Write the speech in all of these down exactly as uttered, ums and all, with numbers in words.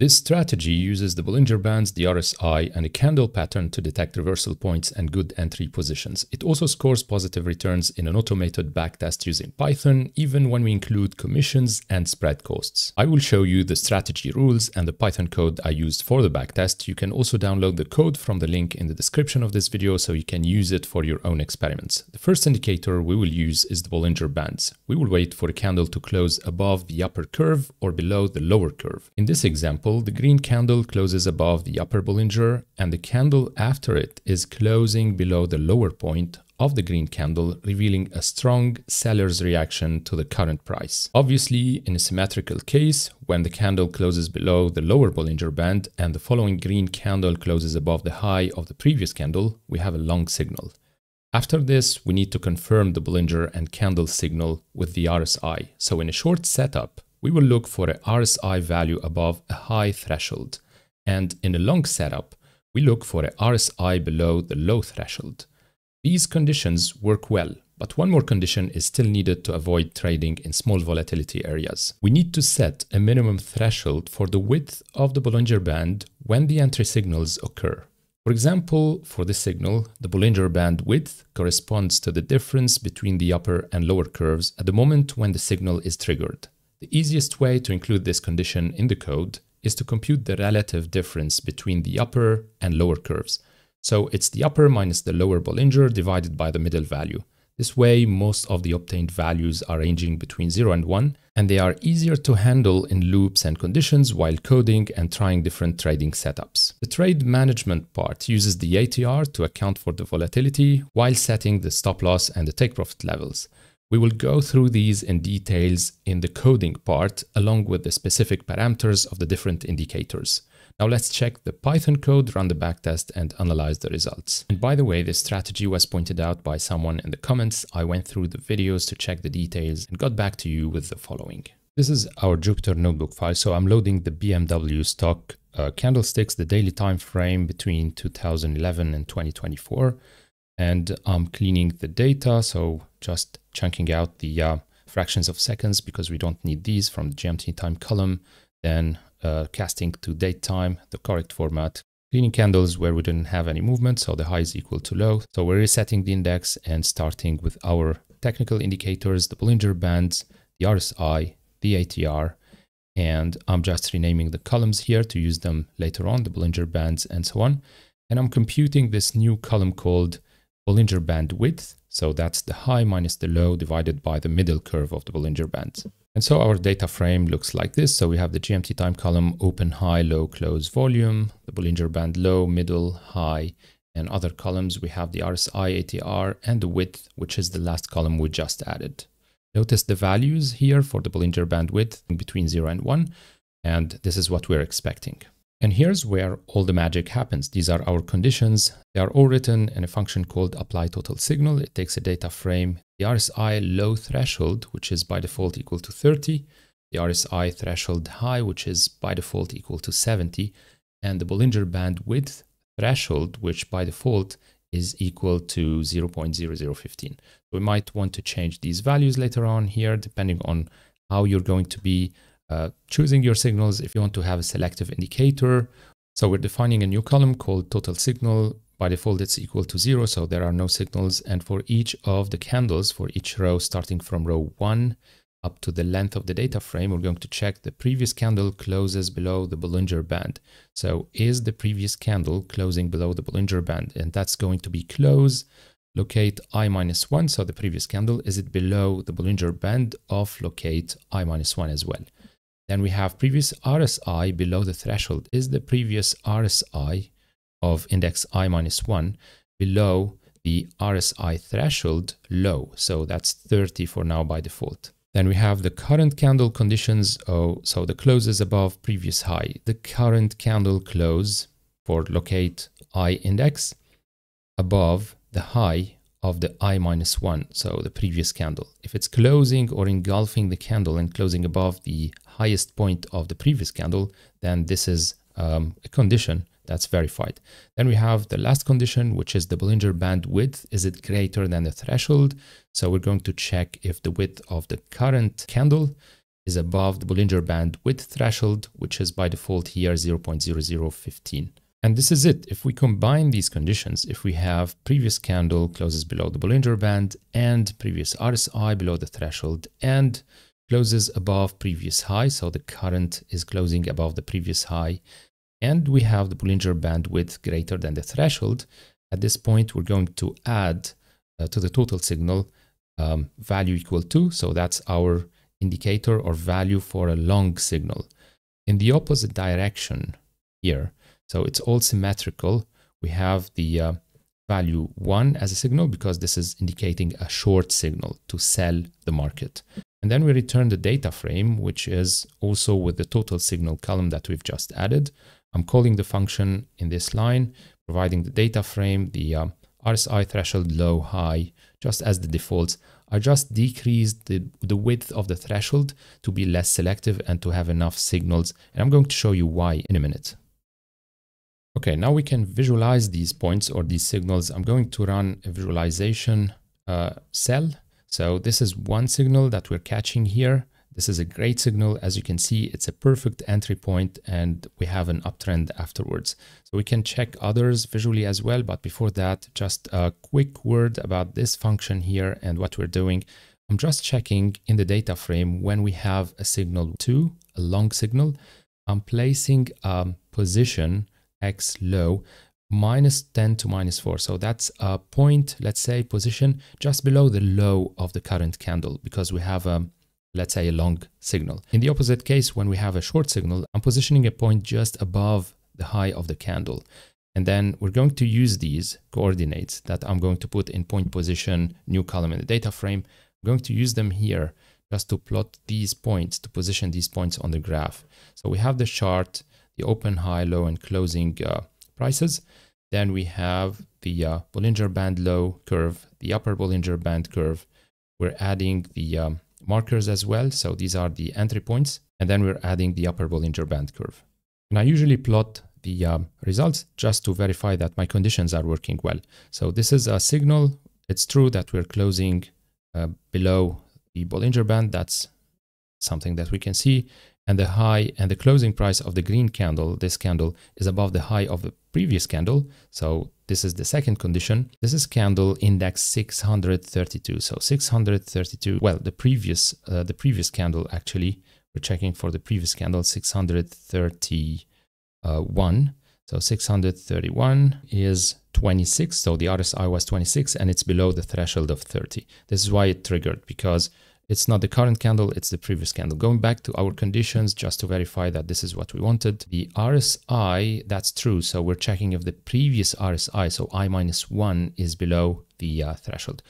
This strategy uses the Bollinger Bands, the R S I, and a candle pattern to detect reversal points and good entry positions. It also scores positive returns in an automated backtest using Python, even when we include commissions and spread costs. I will show you the strategy rules and the Python code I used for the backtest. You can also download the code from the link in the description of this video so you can use it for your own experiments. The first indicator we will use is the Bollinger Bands. We will wait for a candle to close above the upper curve or below the lower curve. In this example, the green candle closes above the upper Bollinger, and the candle after it is closing below the lower point of the green candle, revealing a strong seller's reaction to the current price. Obviously, in a symmetrical case, when the candle closes below the lower Bollinger Band and the following green candle closes above the high of the previous candle, we have a long signal. After this, we need to confirm the Bollinger and candle signal with the R S I. So in a short setup, we will look for a R S I value above a high threshold, and in a long setup, we look for a R S I below the low threshold. These conditions work well, but one more condition is still needed to avoid trading in small volatility areas. We need to set a minimum threshold for the width of the Bollinger Band when the entry signals occur. For example, for this signal, the Bollinger Band width corresponds to the difference between the upper and lower curves at the moment when the signal is triggered. The easiest way to include this condition in the code is to compute the relative difference between the upper and lower curves. So it's the upper minus the lower Bollinger divided by the middle value. This way, most of the obtained values are ranging between zero and one, and they are easier to handle in loops and conditions while coding and trying different trading setups. The trade management part uses the A T R to account for the volatility while setting the stop loss and the take profit levels. We will go through these in details in the coding part, along with the specific parameters of the different indicators. Now let's check the Python code, run the backtest, and analyze the results. And by the way, this strategy was pointed out by someone in the comments. I went through the videos to check the details and got back to you with the following. This is our Jupyter notebook file, so I'm loading the B M W stock uh, candlesticks, the daily time frame between two thousand eleven and twenty twenty-four. And I'm cleaning the data, so just chunking out the uh, fractions of seconds because we don't need these from the G M T time column, then uh, casting to date time, the correct format, cleaning candles where we didn't have any movement, so the high is equal to low. So we're resetting the index and starting with our technical indicators, the Bollinger Bands, the R S I, the A T R, and I'm just renaming the columns here to use them later on, the Bollinger Bands and so on. And I'm computing this new column called Bollinger Band width, so that's the high minus the low divided by the middle curve of the Bollinger Band. And so our data frame looks like this. So we have the G M T time column, open, high, low, close, volume, the Bollinger Band low, middle, high, and other columns. We have the R S I, A T R, and the width, which is the last column we just added. Notice the values here for the Bollinger Band width between zero and one, and this is what we're expecting. And here's where all the magic happens. These are our conditions. They are all written in a function called apply total signal. It takes a data frame, the R S I low threshold, which is by default equal to thirty, the R S I threshold high, which is by default equal to seventy, and the Bollinger Band width threshold, which by default is equal to zero point zero zero one five. We might want to change these values later on here, depending on how you're going to be Uh, choosing your signals if you want to have a selective indicator. So we're defining a new column called total signal. By default, it's equal to zero, so there are no signals. And for each of the candles, for each row, starting from row one up to the length of the data frame, we're going to check the previous candle closes below the Bollinger Band. So is the previous candle closing below the Bollinger Band? And that's going to be close. Locate I minus one, so the previous candle, is it below the Bollinger Band of locate I minus one as well? Then we have previous R S I below the threshold. Is the previous R S I of index I minus one below the R S I threshold low? So that's thirty for now by default. Then we have the current candle conditions. Oh, so the closes above previous high. The current candle close for locate I index above the high of the I minus one, so the previous candle. If it's closing or engulfing the candle and closing above the highest point of the previous candle, then this is um, a condition that's verified. Then we have the last condition, which is the Bollinger Band width. Is it greater than the threshold? So we're going to check if the width of the current candle is above the Bollinger Band width threshold, which is by default here zero point zero zero one five. And this is it. If we combine these conditions, if we have previous candle closes below the Bollinger Band and previous R S I below the threshold and closes above previous high, so the current is closing above the previous high, and we have the Bollinger Band width greater than the threshold, at this point we're going to add uh, to the total signal um, value equal to, so that's our indicator or value for a long signal. In the opposite direction here, so it's all symmetrical, we have the uh, value one as a signal because this is indicating a short signal to sell the market. And then we return the data frame, which is also with the total signal column that we've just added. I'm calling the function in this line, providing the data frame, the uh, R S I threshold, low, high, just as the defaults. I just decreased the, the width of the threshold to be less selective and to have enough signals. And I'm going to show you why in a minute. Okay, now we can visualize these points or these signals. I'm going to run a visualization uh, cell. So this is one signal that we're catching here. This is a great signal. As you can see, it's a perfect entry point and we have an uptrend afterwards. So we can check others visually as well. But before that, just a quick word about this function here and what we're doing. I'm just checking in the data frame when we have a signal two, a long signal, I'm placing a position X low minus ten to minus four. So that's a point, let's say position just below the low of the current candle because we have a, let's say a long signal. In the opposite case, when we have a short signal, I'm positioning a point just above the high of the candle. And then we're going to use these coordinates that I'm going to put in point position, new column in the data frame. I'm going to use them here just to plot these points, to position these points on the graph. So we have the chart, the open, high, low, and closing uh, prices. Then we have the uh, Bollinger Band low curve, the upper Bollinger Band curve. We're adding the um, markers as well. So these are the entry points. And then we're adding the upper Bollinger Band curve. And I usually plot the um, results just to verify that my conditions are working well. So this is a signal. It's true that we're closing uh, below the Bollinger Band. That's something that we can see. And the high and the closing price of the green candle, this candle, is above the high of the previous candle. So this is the second condition. This is candle index six hundred thirty-two. So six hundred thirty-two, well, the previous, uh, the previous candle, actually, we're checking for the previous candle, six hundred thirty-one. So six hundred thirty-one is twenty-six. So the R S I was twenty-six and it's below the threshold of thirty. This is why it triggered, because it's not the current candle, it's the previous candle. Going back to our conditions, just to verify that this is what we wanted. The R S I, that's true. So we're checking if the previous R S I, so I minus one, is below the uh, threshold.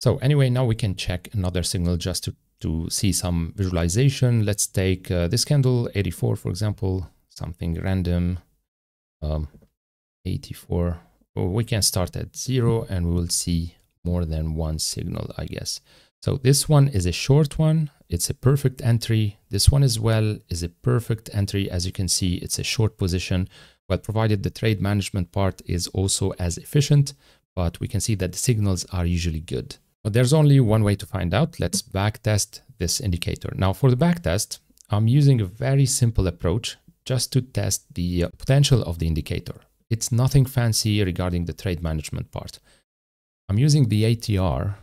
So anyway, now we can check another signal just to, to see some visualization. Let's take uh, this candle, eighty-four, for example, something random, um, eighty-four. Well, we can start at zero and we will see more than one signal, I guess. So this one is a short one. It's a perfect entry. This one as well is a perfect entry. As you can see, it's a short position. Well, provided the trade management part is also as efficient, but we can see that the signals are usually good. But there's only one way to find out. Let's backtest this indicator. Now for the backtest, I'm using a very simple approach just to test the potential of the indicator. It's nothing fancy regarding the trade management part. I'm using the A T R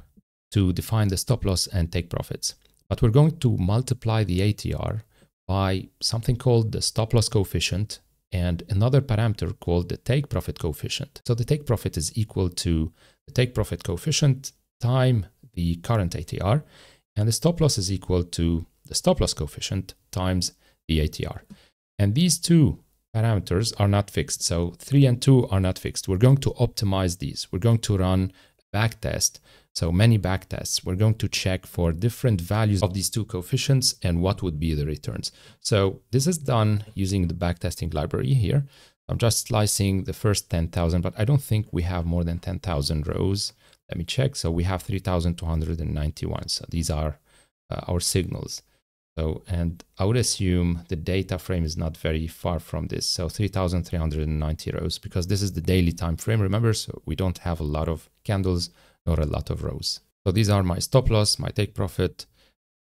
to define the stop loss and take profits. But we're going to multiply the A T R by something called the stop loss coefficient and another parameter called the take profit coefficient. So the take profit is equal to the take profit coefficient times the current A T R, and the stop loss is equal to the stop loss coefficient times the A T R. And these two parameters are not fixed. So three and two are not fixed. We're going to optimize these. We're going to run backtest, so many backtests. We're going to check for different values of these two coefficients and what would be the returns. So this is done using the backtesting library here. I'm just slicing the first ten thousand, but I don't think we have more than ten thousand rows. Let me check. So we have three thousand two hundred ninety-one. So these are uh, our signals. So, and I would assume the data frame is not very far from this. So three thousand three hundred ninety rows, because this is the daily time frame, remember? So we don't have a lot of candles, nor a lot of rows. So these are my stop loss, my take profit,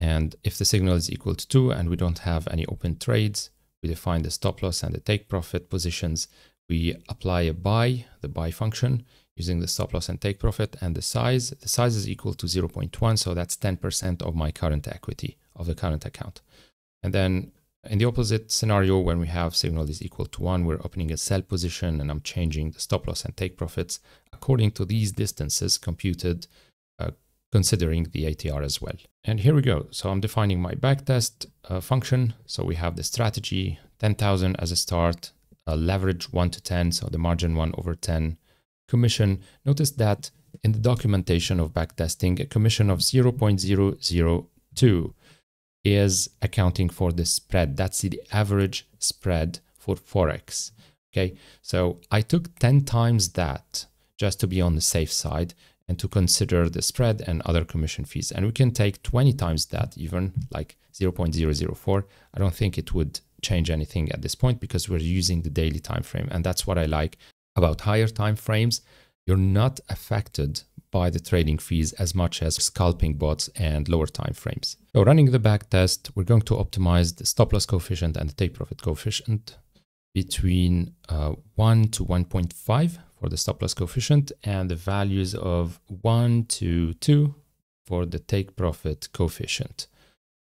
And if the signal is equal to two and we don't have any open trades, we define the stop loss and the take profit positions. We apply a buy, the buy function, using the stop loss and take profit, and the size. The size is equal to zero point one, so that's ten percent of my current equity of the current account. And then in the opposite scenario, when we have signal is equal to one, we're opening a sell position and I'm changing the stop loss and take profits according to these distances computed, uh, considering the A T R as well. And here we go. So I'm defining my backtest uh, function. So we have the strategy ten thousand as a start, uh, leverage one to ten, so the margin one over ten, commission. Notice that in the documentation of backtesting, a commission of zero point zero zero two is accounting for the spread. That's the average spread for Forex. Okay, so I took ten times that just to be on the safe side and to consider the spread and other commission fees. And we can take twenty times that, even like zero point zero zero four. I don't think it would change anything at this point because we're using the daily time frame. And that's what I like about higher time frames. You're not affected by the trading fees as much as scalping bots and lower time frames. So running the back test, we're going to optimize the stop loss coefficient and the take profit coefficient between uh, one to one point five for the stop loss coefficient and the values of one to two for the take profit coefficient.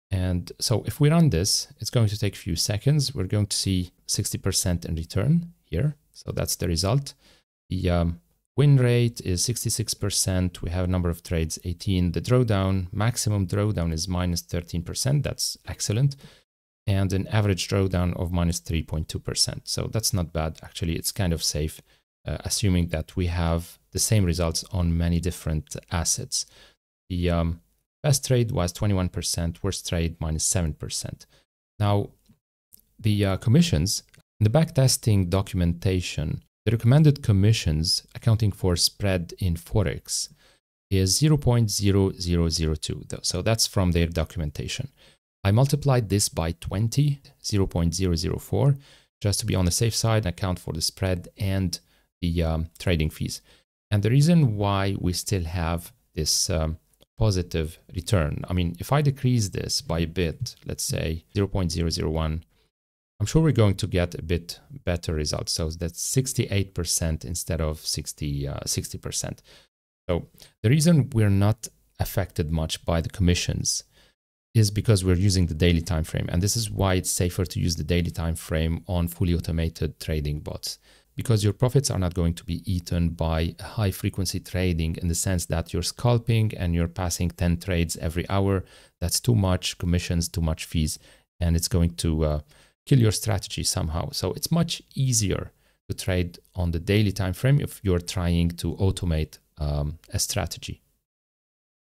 And so if we run this, it's going to take a few seconds. We're going to see sixty percent in return here. So that's the result. The um, win rate is sixty-six percent. We have a number of trades, eighteen. The drawdown, maximum drawdown is minus thirteen percent. That's excellent. And an average drawdown of minus three point two percent. So that's not bad. Actually, it's kind of safe, uh, assuming that we have the same results on many different assets. The um, best trade was twenty-one percent, worst trade minus seven percent. Now, the uh, commissions, in the backtesting documentation, the recommended commissions accounting for spread in Forex is zero point zero zero zero two. So that's from their documentation. I multiplied this by twenty, zero point zero zero four, just to be on the safe side and account for the spread and the um, trading fees. And the reason why we still have this um, positive return, I mean, if I decrease this by a bit, let's say zero point zero zero one, I'm sure we're going to get a bit better results. So that's sixty-eight percent instead of sixty, uh, sixty percent. So the reason we're not affected much by the commissions is because we're using the daily time frame. And this is why it's safer to use the daily time frame on fully automated trading bots, because your profits are not going to be eaten by high frequency trading in the sense that you're scalping and you're passing ten trades every hour. That's too much commissions, too much fees, and it's going to uh, kill your strategy somehow. So it's much easier to trade on the daily time frame if you're trying to automate um, a strategy.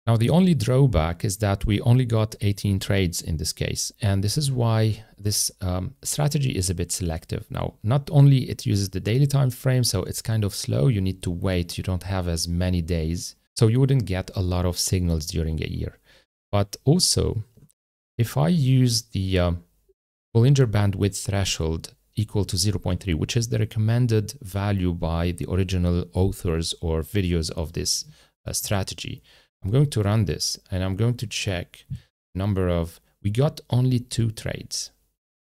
Now, the only drawback is that we only got eighteen trades in this case. And this is why this um, strategy is a bit selective. Now, not only it uses the daily time frame, so it's kind of slow. You need to wait. You don't have as many days. So you wouldn't get a lot of signals during a year. But also, if I use the Um, Bollinger bandwidth threshold equal to zero point three, which is the recommended value by the original authors or videos of this uh, strategy. I'm going to run this and I'm going to check number of, we got only two trades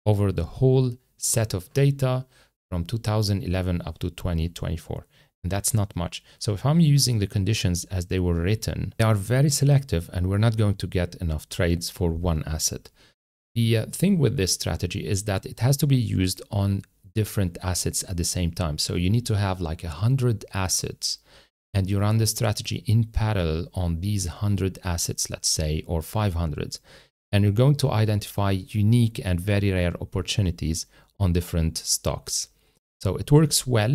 over the whole set of data from two thousand eleven up to twenty twenty-four. And that's not much. So if I'm using the conditions as they were written, they are very selective and we're not going to get enough trades for one asset. The thing with this strategy is that it has to be used on different assets at the same time. So you need to have like one hundred assets and you run the strategy in parallel on these one hundred assets, let's say, or five hundred. And you're going to identify unique and very rare opportunities on different stocks. So it works well,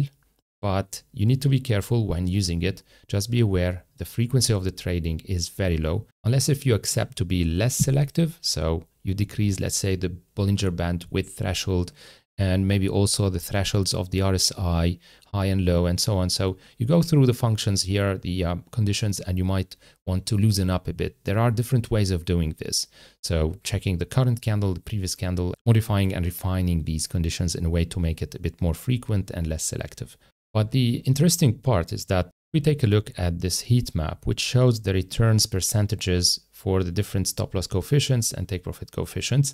but you need to be careful when using it. Just be aware the frequency of the trading is very low, unless if you accept to be less selective. So you decrease, let's say, the Bollinger bandwidth threshold and maybe also the thresholds of the R S I, high and low, and so on. So you go through the functions here, the um, conditions, and you might want to loosen up a bit. There are different ways of doing this. So checking the current candle, the previous candle, modifying and refining these conditions in a way to make it a bit more frequent and less selective. But the interesting part is that we take a look at this heat map, which shows the returns percentages for the different stop loss coefficients and take profit coefficients,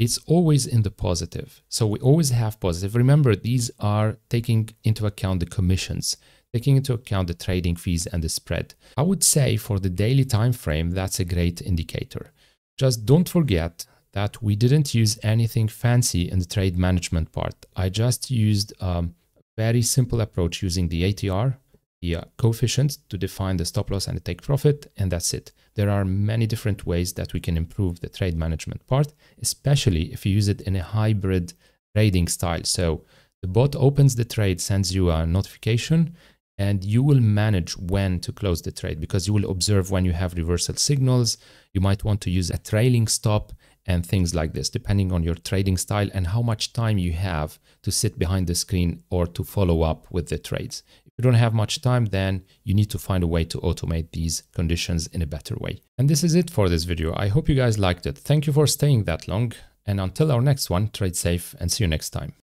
it's always in the positive. So we always have positive. Remember, these are taking into account the commissions, taking into account the trading fees and the spread. I would say for the daily time frame, that's a great indicator. Just don't forget that we didn't use anything fancy in the trade management part. I just used um, a very simple approach using the A T R, the uh, coefficient to define the stop loss and the take profit, and that's it. There are many different ways that we can improve the trade management part, especially if you use it in a hybrid trading style. So the bot opens the trade, sends you a notification, and you will manage when to close the trade because you will observe when you have reversal signals. You might want to use a trailing stop and things like this, depending on your trading style and how much time you have to sit behind the screen or to follow up with the trades. You don't have much time, then you need to find a way to automate these conditions in a better way. And this is it for this video. I hope you guys liked it. Thank you for staying that long, and until our next one, trade safe and see you next time.